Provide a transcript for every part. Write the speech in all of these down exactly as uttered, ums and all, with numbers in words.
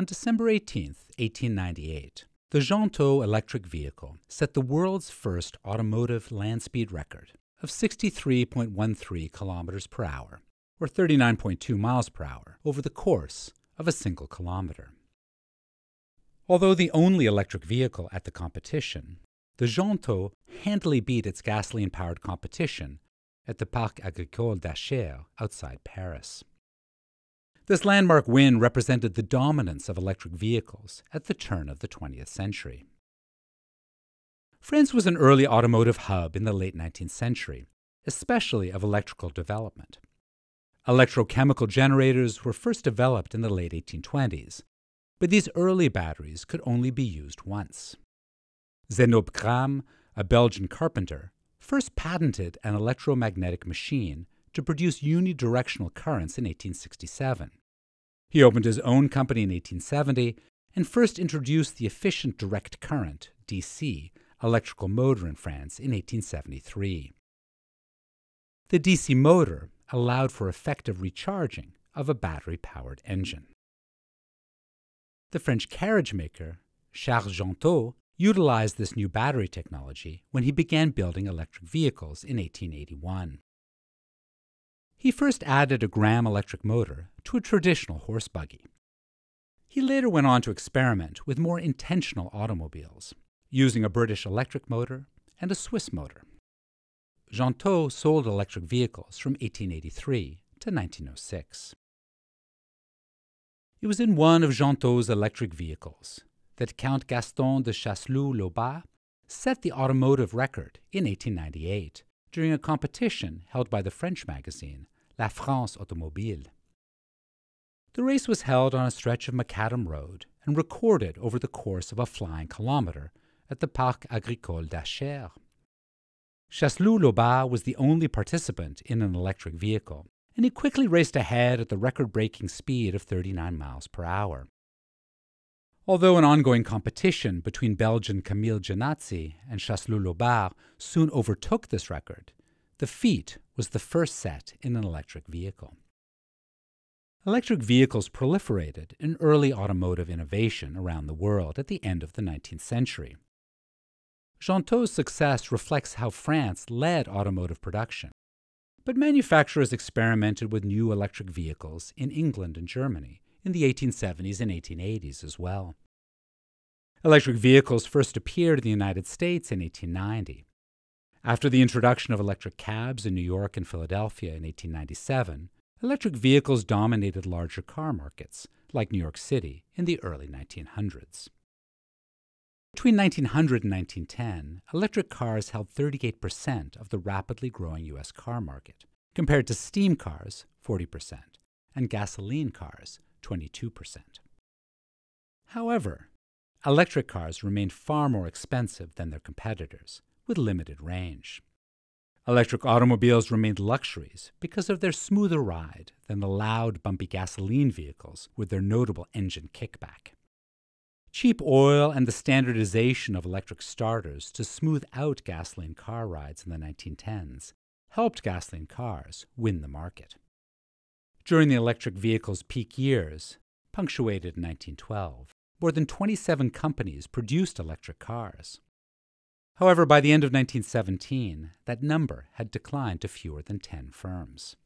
on December eighteenth, eighteen ninety-eight. The Jeantaud electric vehicle set the world's first automotive land speed record of sixty-three point one three kilometers per hour, or thirty-nine point two miles per hour, over the course of a single kilometer. Although the only electric vehicle at the competition, the Jeantaud handily beat its gasoline-powered competition at the Parc Agricole d'Achères outside Paris. This landmark win represented the dominance of electric vehicles at the turn of the twentieth century. France was an early automotive hub in the late nineteenth century, especially of electrical development. Electrochemical generators were first developed in the late eighteen twenties, but these early batteries could only be used once. Zenob Gram, a Belgian carpenter, first patented an electromagnetic machine to produce unidirectional currents in eighteen sixty-seven. He opened his own company in eighteen seventy and first introduced the efficient direct current, D C, electrical motor in France in eighteen seventy-three. The D C motor allowed for effective recharging of a battery-powered engine. The French carriage maker, Charles Jeantaud, utilized this new battery technology when he began building electric vehicles in eighteen eighty-one. He first added a Gram electric motor to a traditional horse buggy. He later went on to experiment with more intentional automobiles, using a British electric motor and a Swiss motor. Jeantaud sold electric vehicles from eighteen eighty-three to nineteen oh six. It was in one of Jeantaud's electric vehicles that Count Gaston de Chasseloup-Laubat set the automotive record in eighteen ninety-eight during a competition held by the French magazine La France Automobile. The race was held on a stretch of Macadam Road and recorded over the course of a flying kilometer at the Parc Agricole d'Achères. Chasseloup-Laubat was the only participant in an electric vehicle, and he quickly raced ahead at the record-breaking speed of thirty-nine miles per hour. Although an ongoing competition between Belgian Camille Jenatzy and Chasseloup-Laubat soon overtook this record, the feat was the first set in an electric vehicle. Electric vehicles proliferated in early automotive innovation around the world at the end of the nineteenth century. Jeantaud's success reflects how France led automotive production, but manufacturers experimented with new electric vehicles in England and Germany in the eighteen seventies and eighteen eighties as well. Electric vehicles first appeared in the United States in eighteen ninety. After the introduction of electric cabs in New York and Philadelphia in eighteen ninety-seven, electric vehicles dominated larger car markets, like New York City, in the early nineteen hundreds. Between nineteen hundred and nineteen ten, electric cars held thirty-eight percent of the rapidly growing U S car market, compared to steam cars, forty percent, and gasoline cars, twenty-two percent. However, electric cars remained far more expensive than their competitors, with limited range. Electric automobiles remained luxuries because of their smoother ride than the loud, bumpy gasoline vehicles with their notable engine kickback. Cheap oil and the standardization of electric starters to smooth out gasoline car rides in the nineteen tens helped gasoline cars win the market. During the electric vehicle's peak years, punctuated in nineteen twelve, more than twenty-seven companies produced electric cars. However, by the end of nineteen seventeen, that number had declined to fewer than ten firms.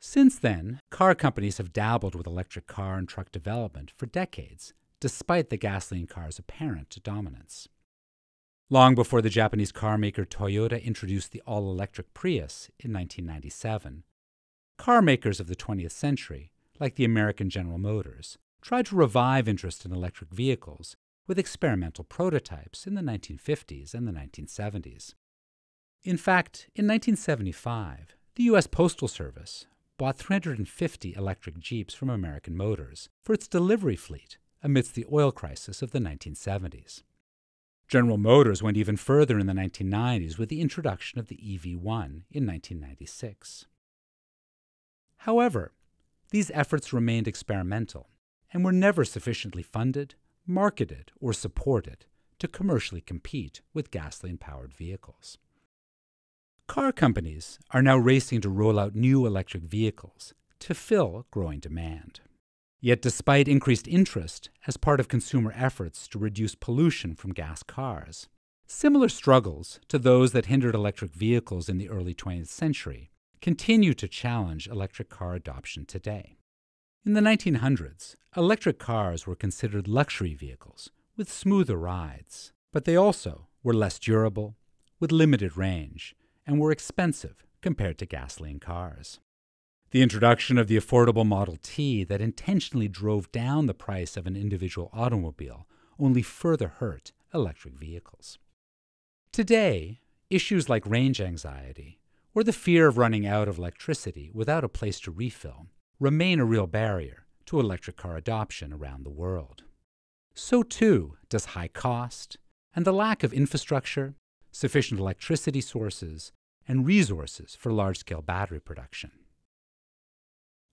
Since then, car companies have dabbled with electric car and truck development for decades, despite the gasoline car's apparent dominance. Long before the Japanese car maker Toyota introduced the all-electric Prius in nineteen ninety-seven, car makers of the twentieth century, like the American General Motors, tried to revive interest in electric vehicles with experimental prototypes in the nineteen fifties and the nineteen seventies. In fact, in nineteen seventy-five, the U S Postal Service bought three hundred fifty electric Jeeps from American Motors for its delivery fleet amidst the oil crisis of the nineteen seventies. General Motors went even further in the nineteen nineties with the introduction of the E V one in nineteen ninety-six. However, these efforts remained experimental and were never sufficiently funded, marketed, or supported to commercially compete with gasoline-powered vehicles. Car companies are now racing to roll out new electric vehicles to fill growing demand. Yet despite increased interest as part of consumer efforts to reduce pollution from gas cars, similar struggles to those that hindered electric vehicles in the early twentieth century continue to challenge electric car adoption today. In the nineteen hundreds, electric cars were considered luxury vehicles with smoother rides, but they also were less durable, with limited range, and were expensive compared to gasoline cars. The introduction of the affordable Model T that intentionally drove down the price of an individual automobile only further hurt electric vehicles. Today, issues like range anxiety or the fear of running out of electricity without a place to refill remain a real barrier to electric car adoption around the world. So too does high cost and the lack of infrastructure, sufficient electricity sources, and resources for large-scale battery production.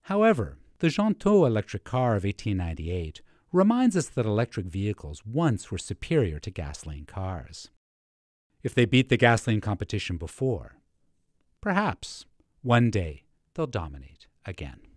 However, the Jeantaud electric car of eighteen ninety-eight reminds us that electric vehicles once were superior to gasoline cars. If they beat the gasoline competition before, perhaps one day they'll dominate again.